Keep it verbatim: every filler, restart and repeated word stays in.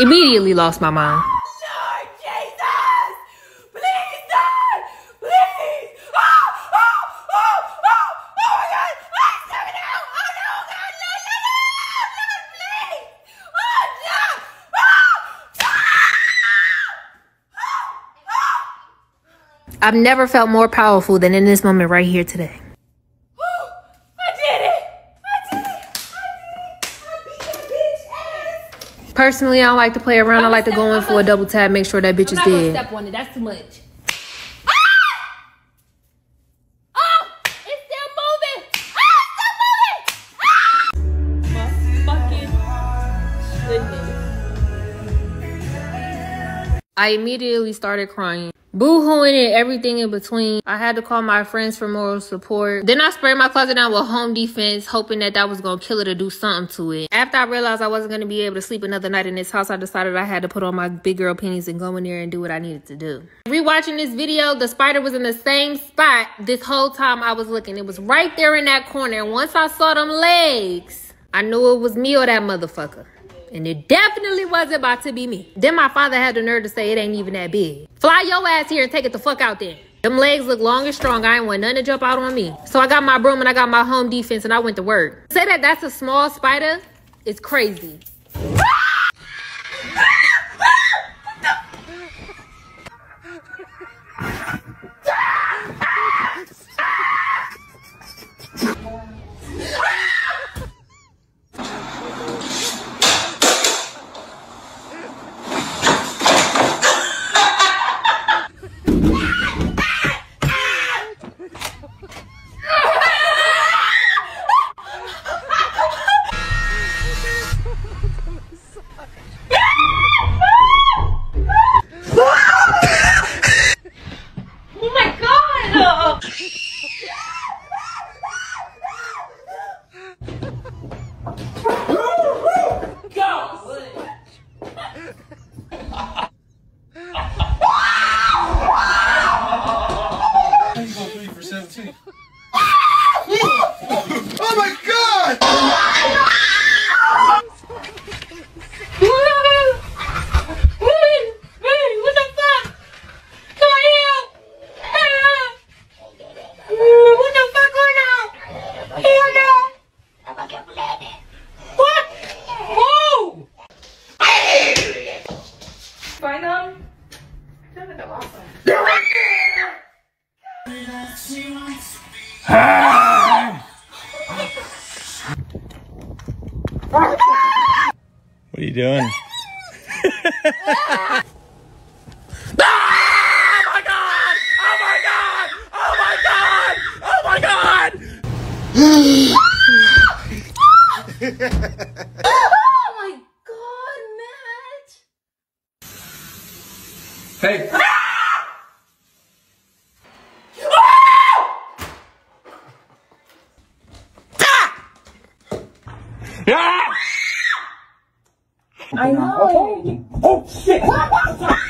immediately lost my mind. Lord Jesus! Please, God! Please! Oh, oh, oh, oh! Oh my God! Please come now! Oh no, God! No, no, no! Lord, please! Oh no! Oh, no! Oh, oh. I've never felt more powerful than in this moment right here today. Personally, I don't like to play around. I like to go in for a double tap, make sure that bitch is dead. I'm not gonna step on it. That's too much. Ah! Oh, it's still moving. Ah, it's still moving. Ah! My fucking goodness. I immediately started crying. Boo-hooing and everything in between. I had to call my friends for moral support. Then I sprayed my closet down with Home Defense, hoping that that was gonna kill it or do something to it. After I realized I wasn't gonna be able to sleep another night in this house, I decided I had to put on my big girl panties and go in there and do what I needed to do. Rewatching this video, the spider was in the same spot this whole time I was looking. It was right there in that corner. And once I saw them legs, I knew it was me or that motherfucker. And it definitely wasn't about to be me. Then my father had the nerve to say it ain't even that big. Fly your ass here and take it the fuck out there. Them legs look long and strong. I ain't want none to jump out on me. So I got my broom and I got my Home Defense and I went to work. Say that that's a small spider is crazy. What are you doing? Ah! Oh my God! Oh my God! Oh my God! Oh my God! Oh my God, Matt! Hey! Ah! Ah! Ah! I know. Okay. Oh shit!